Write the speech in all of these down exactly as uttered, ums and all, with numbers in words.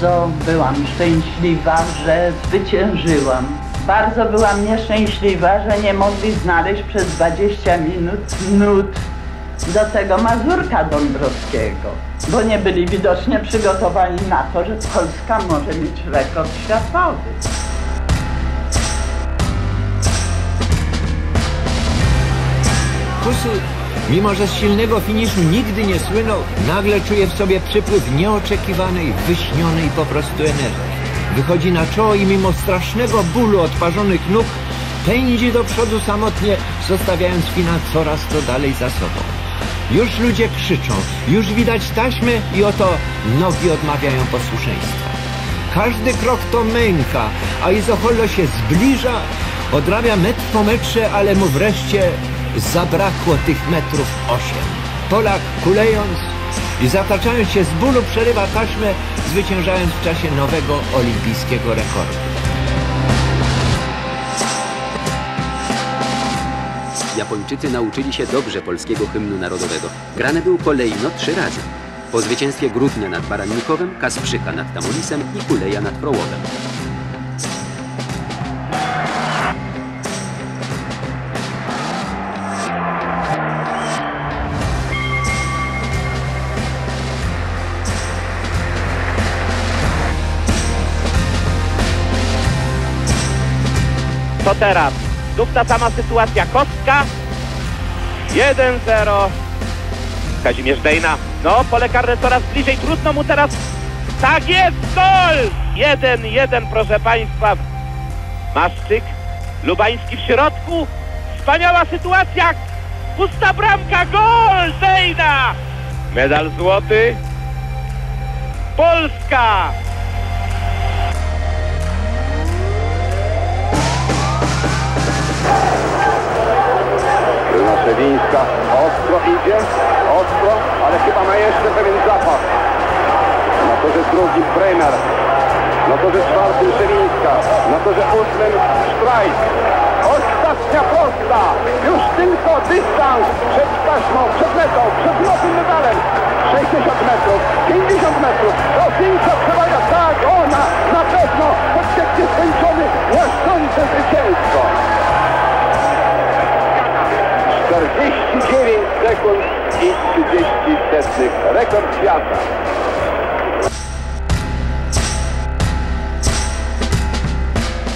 bardzo byłam szczęśliwa, że zwyciężyłam. Bardzo byłam nieszczęśliwa, że nie mogli znaleźć przez dwadzieścia minut nut do tego Mazurka Dąbrowskiego, bo nie byli widocznie przygotowani na to, że Polska może mieć rekord światowy. Kusik, mimo że z silnego finiszu nigdy nie słynął, nagle czuje w sobie przypływ nieoczekiwanej, wyśnionej po prostu energii. Wychodzi na czoło i mimo strasznego bólu odparzonych nóg pędzi do przodu samotnie, zostawiając Fina coraz to dalej za sobą. Już ludzie krzyczą, już widać taśmy i oto nogi odmawiają posłuszeństwa. Każdy krok to męka, a Izoholo się zbliża, odrabia metr po metrze, ale mu wreszcie zabrakło tych metrów osiem. Polak, kulejąc i zataczając się z bólu, przerywa taśmę, zwyciężając w czasie nowego olimpijskiego rekordu. Japończycy nauczyli się dobrze polskiego hymnu narodowego. Grany był kolejno trzy razy. Po zwycięstwie Grudnia nad Baranikowem, Kasprzyka nad Tamolisem i Kuleja nad Prołowem. To teraz znów ta sama sytuacja. Kostka jeden zero. Kazimierz Dejna. No, pole karne coraz bliżej. Trudno mu teraz. Tak jest! Gol! jeden jeden, proszę Państwa. Maszczyk. Lubański w środku. Wspaniała sytuacja. Pusta bramka. Gol! Dejna! Medal złoty. Polska! Szewińska ostro idzie, ostro, ale chyba ma jeszcze pewien zapach. Na torze drugi Brenner, na torze czwartym Szewińska, na torze ósmym Strajk. Ostatnia prosta, już tylko dystans przed taśmą, przed metą, przed nowym medalem. sześćdziesiąt metrów, pięćdziesiąt metrów, do końca przewaga, tak, ona na pewno, podciek jest skończony, łażące zwycięstwo. czterdzieści dziewięć sekund i trzydzieści setnych. Rekord świata.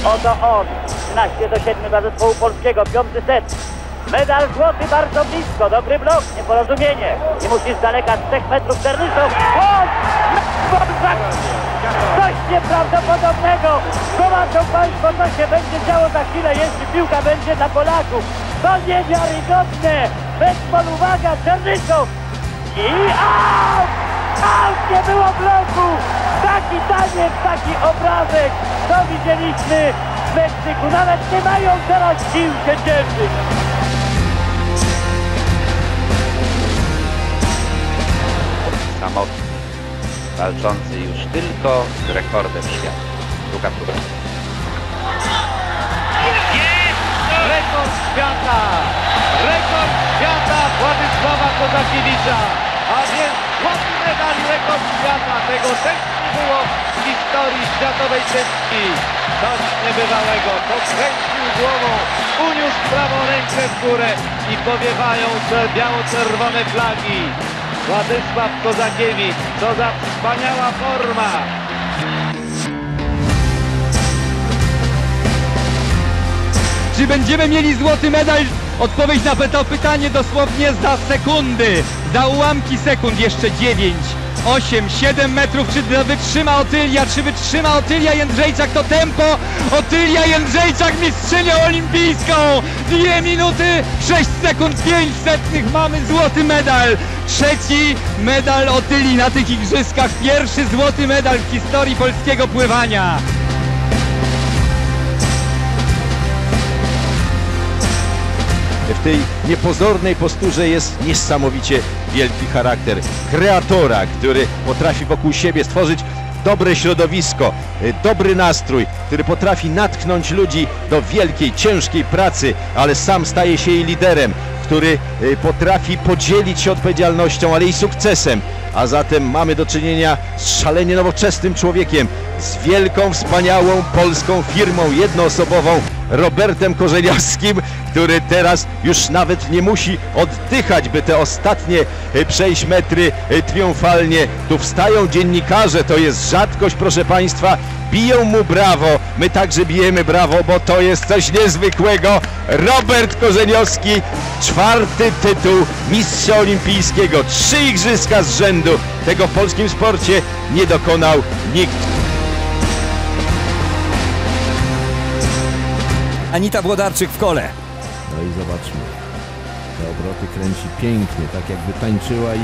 Oto on. trzynaście do siedmiu dla zespołu polskiego. Piąty set. Medal złoty bardzo blisko. Dobry blok. Nieporozumienie. I musisz z daleka z trzech metrów ternyszą. Coś nieprawdopodobnego. Zobaczą Państwo, co się będzie działo za chwilę, jeśli piłka będzie dla Polaków. To niewiarygodne. Bez polu, uwaga, Czernyszów. I aut! Aut! Nie było bloku. Taki taniec, taki obrazek. To widzieliśmy w Meksyku. Nawet nie mają teraz sił się cieszyć. Samotny. Walczący już tylko z rekordem świata. Druga próba. Jest! Rekord świata! Rekord świata Władysława Kozakiewicza! A więc złoty medal, rekord świata! Tego też nie było w historii światowej siatki. Coś niebywałego. Pokręcił głową, uniósł prawą rękę w górę i powiewają biało-czerwone flagi. Władysław Kozakiewicz, co za wspaniała forma! Czy będziemy mieli złoty medal? Odpowiedź na to pytanie dosłownie za sekundy, za ułamki sekund. Jeszcze dziewięć, osiem, siedem metrów. Czy wytrzyma Otylia? Czy wytrzyma Otylia Jędrzejczak? To tempo. Otylia Jędrzejczak, mistrzynią olimpijską. dwie minuty, sześć sekund, pięć setnych. Mamy złoty medal. Trzeci medal Otyli na tych igrzyskach. Pierwszy złoty medal w historii polskiego pływania. W tej niepozornej posturze jest niesamowicie wielki charakter kreatora, który potrafi wokół siebie stworzyć dobre środowisko, dobry nastrój, który potrafi natchnąć ludzi do wielkiej, ciężkiej pracy, ale sam staje się jej liderem, który potrafi podzielić się odpowiedzialnością, ale i sukcesem. A zatem mamy do czynienia z szalenie nowoczesnym człowiekiem, z wielką, wspaniałą polską firmą jednoosobową, Robertem Korzeniowskim, który teraz już nawet nie musi oddychać, by te ostatnie przejść metry triumfalnie. Tu wstają dziennikarze, to jest rzadkość, proszę Państwa, biją mu brawo, my także bijemy brawo, bo to jest coś niezwykłego. Robert Korzeniowski, czwarty tytuł mistrza olimpijskiego, trzy igrzyska z rzędu, tego w polskim sporcie nie dokonał nikt. Anita Włodarczyk w kole. No i zobaczmy. Te obroty kręci pięknie, tak jakby tańczyła i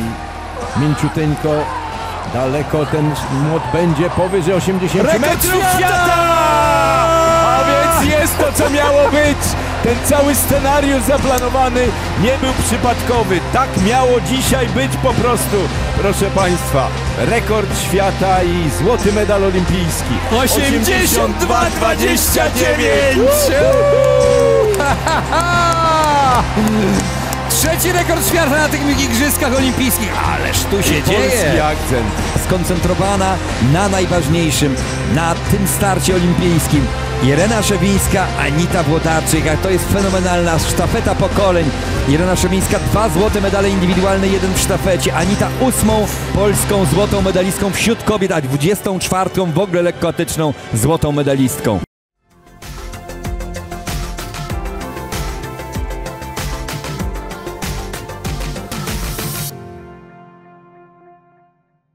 mięciuteńko daleko ten młot będzie powyżej osiemdziesięciu metrów. A więc jest to, co miało być. Ten cały scenariusz zaplanowany nie był przypadkowy. Tak miało dzisiaj być po prostu. Proszę Państwa, rekord świata i złoty medal olimpijski. osiemdziesiąt dwa dwadzieścia dziewięć! Trzeci rekord świata na tych igrzyskach olimpijskich. Ależ tu się dzieje. Polski akcent. Skoncentrowana na najważniejszym, na tym starcie olimpijskim. Irena Szewińska, Anita Włodarczyk, to jest fenomenalna sztafeta pokoleń. Irena Szewińska, dwa złote medale indywidualne, jeden w sztafecie. Anita ósmą polską złotą medalistką wśród kobiet, a dwudziestą czwartą w ogóle lekkoatletyczną złotą medalistką.